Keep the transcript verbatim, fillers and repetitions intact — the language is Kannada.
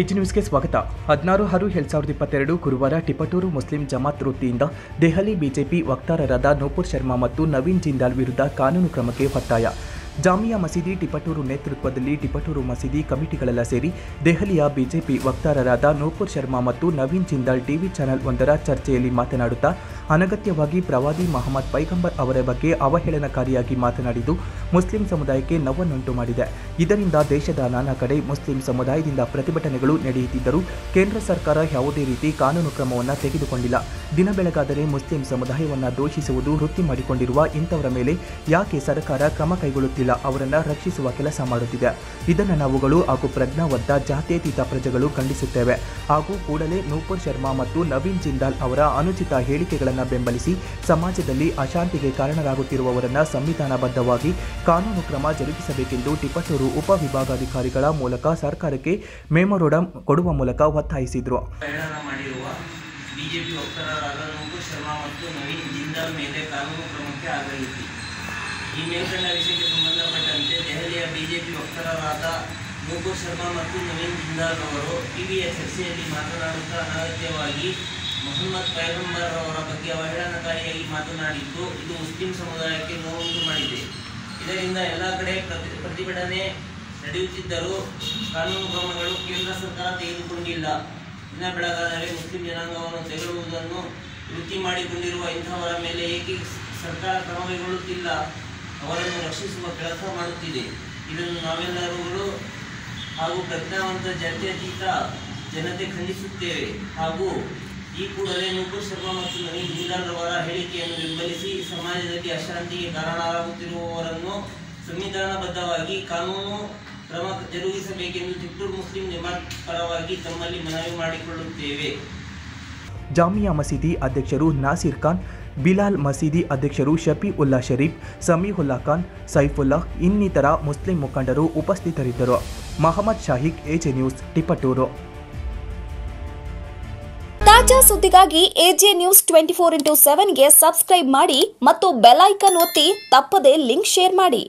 ಎಜಿ ನ್ಯೂಸ್ಗೆ ಸ್ವಾಗತ। ಹದಿನಾರು ಆರು ಎರಡು ಸಾವಿರದ ಇಪ್ಪತ್ತೆರಡು ಗುರುವಾರ ಟಿಪಟೂರು ಮುಸ್ಲಿಂ ಜಮಾತ್ ವೃತ್ತಿಯಿಂದ ದೆಹಲಿ ಬಿಜೆಪಿ ವಕ್ತಾರರಾದ ನೂಪುರ್ ಶರ್ಮಾ ಮತ್ತು ನವೀನ್ ಜಿಂದಾಲ್ ವಿರುದ್ಧ ಕಾನೂನು ಕ್ರಮಕ್ಕೆ ಒತ್ತಾಯ। ಜಾಮಿಯಾ ಮಸೀದಿ ಟಿಪಟೂರು ನೇತೃತ್ವದಲ್ಲಿ ಟಿಪಟೂರು ಮಸೀದಿ ಕಮಿಟಿಗಳೆಲ್ಲ ಸೇರಿ ದೆಹಲಿಯ ಬಿಜೆಪಿ ವಕ್ತಾರರಾದ ನೂಪುರ್ ಶರ್ಮಾ ಮತ್ತು ನವೀನ್ ಜಿಂದಾಲ್ ಟಿವಿ ಚಾನೆಲ್ ಒಂದರ ಚರ್ಚೆಯಲ್ಲಿ ಮಾತನಾಡುತ್ತಾ ಅನಗತ್ಯವಾಗಿ ಪ್ರವಾದಿ ಮೊಹಮ್ಮದ್ ಪೈಗಂಬರ್ ಅವರ ಬಗ್ಗೆ ಅವಹೇಳನಕಾರಿಯಾಗಿ ಮಾತನಾಡಿದ್ದು ಮುಸ್ಲಿಂ ಸಮುದಾಯಕ್ಕೆ ನೋವನ್ನುಂಟು ಮಾಡಿದೆ। ಇದರಿಂದ ದೇಶದ ನಾನಾ ಕಡೆ ಮುಸ್ಲಿಂ ಸಮುದಾಯದಿಂದ ಪ್ರತಿಭಟನೆಗಳು ನಡೆಯುತ್ತಿದ್ದರೂ ಕೇಂದ್ರ ಸರ್ಕಾರ ಯಾವುದೇ ರೀತಿ ಕಾನೂನು ಕ್ರಮವನ್ನು ತೆಗೆದುಕೊಂಡಿಲ್ಲ। ದಿನ ಬೆಳಗಾದರೆ ಮುಸ್ಲಿಂ ಸಮುದಾಯವನ್ನು ದೂಷಿಸುವುದು ವೃತ್ತಿ ಮಾಡಿಕೊಂಡಿರುವ ಇಂಥವರ ಮೇಲೆ ಯಾಕೆ ಸರ್ಕಾರ ಕ್ರಮ ಕೈಗೊಳ್ಳುತ್ತಿಲ್ಲ, ಅವರನ್ನು ರಕ್ಷಿಸುವ ಕೆಲಸ ಮಾಡುತ್ತಿದೆ। ಇದನ್ನು ನಾವುಗಳು ಹಾಗೂ ಪ್ರಜ್ಞಾಬದ್ಧ ಜಾತ್ಯತೀತ ಪ್ರಜೆಗಳು ಖಂಡಿಸುತ್ತೇವೆ ಹಾಗೂ ಕೂಡಲೇ ನೂಪುರ್ ಶರ್ಮಾ ಮತ್ತು ನವೀನ್ ಜಿಂದಾಲ್ ಅವರ ಅನುಚಿತ ಹೇಳಿಕೆಗಳನ್ನು ಬೆಂಬಲಿಸಿ ಸಮಾಜದಲ್ಲಿ ಅಶಾಂತಿಗೆ ಕಾರಣರಾಗುತ್ತಿರುವವರನ್ನು ಸಂವಿಧಾನಬದ್ಧವಾಗಿ ಕಾನೂನು ಕ್ರಮ ಜರುಗಿಸಬೇಕೆಂದು ಟಿಪಟೂರು ಉಪವಿಭಾಗಾಧಿಕಾರಿಗಳ ಮೂಲಕ ಸರ್ಕಾರಕ್ಕೆ ಮೆಮೊರಾಂಡಂ ಕೊಡುವ ಮೂಲಕ ಒತ್ತಾಯಿಸಿದರು। ಈ ಮೇಲ್ಕಂಡ ವಿಷಯಕ್ಕೆ ಸಂಬಂಧಪಟ್ಟಂತೆ ದೆಹಲಿಯ ಬಿಜೆಪಿ ವಕ್ತಾರರಾದ ನೂಪುರ್ ಶರ್ಮಾ ಮತ್ತು ನವೀನ್ ಜಿಂದಾಲ್ ಅವರು ಟಿವಿಯ ಚರ್ಚೆಯಲ್ಲಿ ಮಾತನಾಡುತ್ತಾ ಅನಗತ್ಯವಾಗಿ ಮೊಹಮ್ಮದ್ ಪೈಗಂಬರ್ ಅವರ ಬಗ್ಗೆ ಅವಹೇಳನಕಾರಿಯಾಗಿ ಮಾತನಾಡಿದ್ದು ಇದು ಮುಸ್ಲಿಂ ಸಮುದಾಯಕ್ಕೆ ನೋವುಂಟು ಮಾಡಿದೆ। ಇದರಿಂದ ಎಲ್ಲ ಕಡೆ ಪ್ರತಿ ಪ್ರತಿಭಟನೆ ನಡೆಯುತ್ತಿದ್ದರೂ ಕಾನೂನು ಕ್ರಮಗಳು ಕೇಂದ್ರ ಸರ್ಕಾರ ತೆಗೆದುಕೊಂಡಿಲ್ಲ। ದಿನ ಬೆಳಗಾದರೆ ಮುಸ್ಲಿಂ ಜನಾಂಗವನ್ನು ತೆಗೆದುವುದನ್ನು ವೃತ್ತಿ ಮಾಡಿಕೊಂಡಿರುವ ಇಂಥವರ ಮೇಲೆ ಏಕೆ ಸರ್ಕಾರ ಕ್ರಮ ಕೈಗೊಳ್ಳುತ್ತಿಲ್ಲ, ಅವರನ್ನು ರಕ್ಷಿಸುವ ಕೆಲಸ ಮಾಡುತ್ತಿದೆ। ಇದನ್ನು ನಾವೆಲ್ಲರೂ ಹಾಗೂ ಪ್ರಜ್ಞಾವಂತ ಜಾತ್ಯತೀತ ಜನತೆ ಖಂಡಿಸುತ್ತೇವೆ ಹಾಗೂ ಈ ಕೂಡಲೇ ನೂಪುರ್ ಶರ್ಮಾ ಮತ್ತು ನವೀನ್ ಜಿಂದಾಲ್ ಅವರ ಹೇಳಿಕೆಯನ್ನು ಬೆಂಬಲಿಸಿ ಸಮಾಜದಲ್ಲಿ ಅಶಾಂತಿಗೆ ಕಾರಣರಾಗುತ್ತಿರುವವರನ್ನು ಸಂವಿಧಾನಬದ್ಧವಾಗಿ ಕಾನೂನು ಕ್ರಮ ಜರುಗಿಸಬೇಕೆಂದು ಟಿಪ್ಪೂರು ಮುಸ್ಲಿಂ ಜಮಾತ್ ಪರವಾಗಿ ತಮ್ಮಲ್ಲಿ ಮನವಿ ಮಾಡಿಕೊಳ್ಳುತ್ತೇವೆ। ಜಾಮಿಯಾ ಮಸೀದಿ ಅಧ್ಯಕ್ಷರು ನಾಸಿರ್ ಖಾನ್, ಬಿಲಾಲ್ ಮಸೀದಿ ಅಧ್ಯಕ್ಷರು ಶಫಿ ಉಲ್ಲಾ ಶರೀಫ್, ಸಮೀಹುಲ್ಲಾ ಖಾನ್, ಸೈಫುಲ್ಲಾ ಇನ್ನಿತರ ಮುಸ್ಲಿಂ ಮುಖಂಡರು ಉಪಸ್ಥಿತರಿದ್ದರು। Mohammed Shahi, AJ news, Tiptur. ತಾಜಾ ಸುದ್ದಿಗಾಗಿ AJ news twenty four into ಸೆವೆನ್ಗೆ ಸಬ್ಸ್ಕ್ರೈಬ್ ಮಾಡಿ ಮತ್ತು ಬೆಲ್ ಐಕಾನ್ ಒತ್ತಿ ತಪ್ಪದೇ ಲಿಂಕ್ ಶೇರ್ ಮಾಡಿ।